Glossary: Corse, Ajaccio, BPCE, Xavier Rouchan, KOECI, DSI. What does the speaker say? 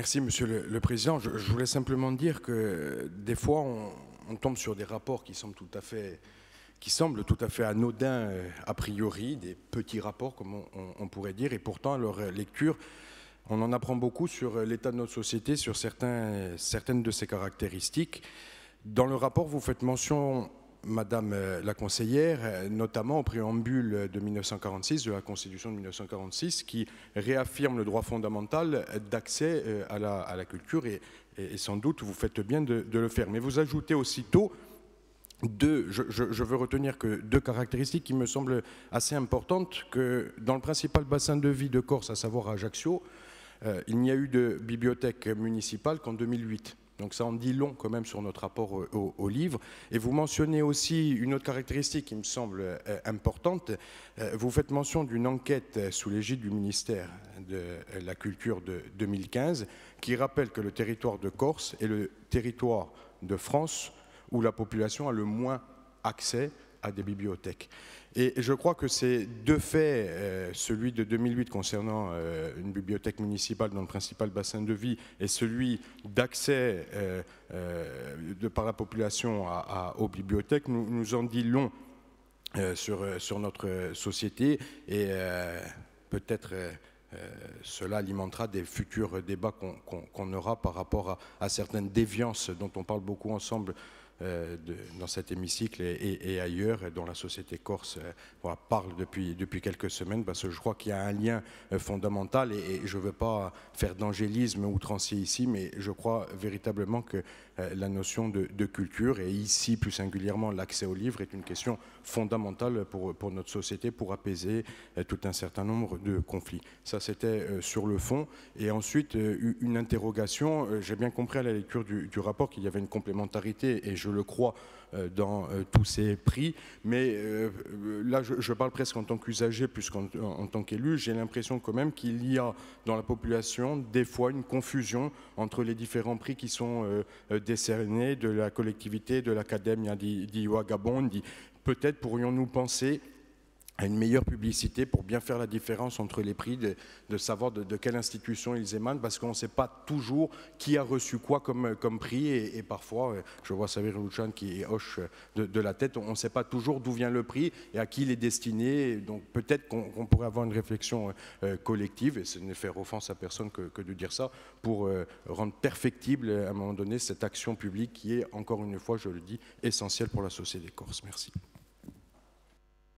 Merci, Monsieur le Président. Je voulais simplement dire que des fois, on tombe sur des rapports qui semblent tout à fait anodins a priori, des petits rapports, comme on pourrait dire, et pourtant, à leur lecture, on en apprend beaucoup sur l'état de notre société, sur certaines de ses caractéristiques. Dans le rapport, vous faites mention, Madame la conseillère, notamment au préambule de 1946, de la Constitution de 1946, qui réaffirme le droit fondamental d'accès à la culture, et sans doute vous faites bien de le faire. Mais vous ajoutez aussitôt je veux retenir que deux caractéristiques qui me semblent assez importantes, que dans le principal bassin de vie de Corse, à savoir Ajaccio, il n'y a eu de bibliothèque municipale qu'en 2008. Donc ça en dit long quand même sur notre rapport au livre. Et vous mentionnez aussi une autre caractéristique qui me semble importante. Vous faites mention d'une enquête sous l'égide du ministère de la Culture de 2015 qui rappelle que le territoire de Corse est le territoire de France où la population a le moins accès à des bibliothèques. Et je crois que ces deux faits, celui de 2008 concernant une bibliothèque municipale dans le principal bassin de vie et celui d'accès par la population aux bibliothèques, nous en dit long sur notre société, et peut-être cela alimentera des futurs débats qu'on aura par rapport à certaines déviances dont on parle beaucoup ensemble dans cet hémicycle et ailleurs, et dont la société corse parle depuis quelques semaines, parce que je crois qu'il y a un lien fondamental, et je ne veux pas faire d'angélisme outrancier ici, mais je crois véritablement que la notion de culture, et ici plus singulièrement l'accès aux livres, est une question fondamentale pour notre société, pour apaiser tout un certain nombre de conflits. Ça, c'était sur le fond. Et ensuite, une interrogation. J'ai bien compris à la lecture du rapport qu'il y avait une complémentarité, et je le crois, dans tous ces prix, mais là je parle presque en tant qu'usager plus qu'en tant qu'élu. J'ai l'impression quand même qu'il y a dans la population des fois une confusion entre les différents prix qui sont décernés de la collectivité, de l'Académie di Ouagabondi. Peut-être pourrions-nous penser à une meilleure publicité pour bien faire la différence entre les prix, de savoir de quelle institution ils émanent, parce qu'on ne sait pas toujours qui a reçu quoi comme prix, et parfois, je vois Xavier Rouchan qui hoche de la tête, on ne sait pas toujours d'où vient le prix et à qui il est destiné. Donc peut-être qu'on pourrait avoir une réflexion collective, et ce n'est faire offense à personne que de dire ça, pour rendre perfectible à un moment donné cette action publique qui est, encore une fois, je le dis, essentielle pour la société corse. Merci.